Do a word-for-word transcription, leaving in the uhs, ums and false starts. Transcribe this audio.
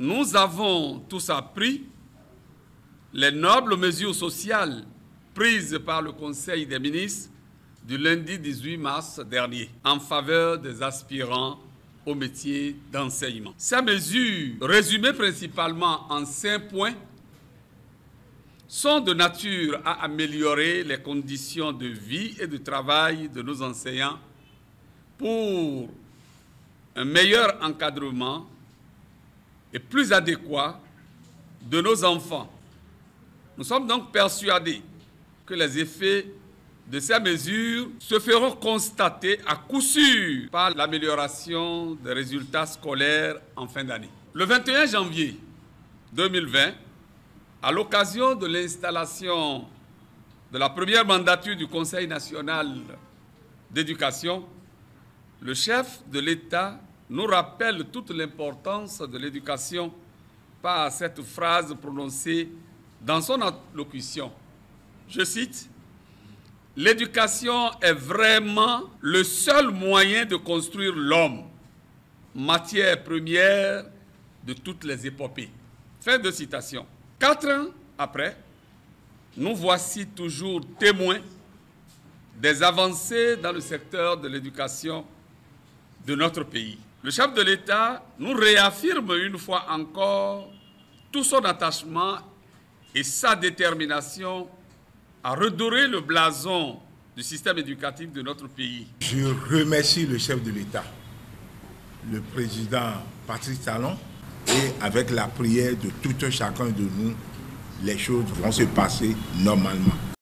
nous avons tous appris les nobles mesures sociales prises par le Conseil des ministres du lundi dix-huit mars dernier en faveur des aspirants au métier d'enseignement. Ces mesures, résumées principalement en cinq points, sont de nature à améliorer les conditions de vie et de travail de nos enseignants pour un meilleur encadrement et plus adéquat de nos enfants. Nous sommes donc persuadés que les effets de ces mesures se feront constater à coup sûr par l'amélioration des résultats scolaires en fin d'année. Le vingt et un janvier deux mille vingt, à l'occasion de l'installation de la première mandature du Conseil national d'éducation, le chef de l'État nous rappelle toute l'importance de l'éducation par cette phrase prononcée dans son allocution. Je cite, « L'éducation est vraiment le seul moyen de construire l'homme, matière première de toutes les épopées. » Fin de citation. Quatre ans après, nous voici toujours témoins des avancées dans le secteur de l'éducation de notre pays. Le chef de l'État nous réaffirme une fois encore tout son attachement et sa détermination à redorer le blason du système éducatif de notre pays. Je remercie le chef de l'État, le président Patrick Talon, et avec la prière de tout un chacun de nous, les choses vont se passer normalement.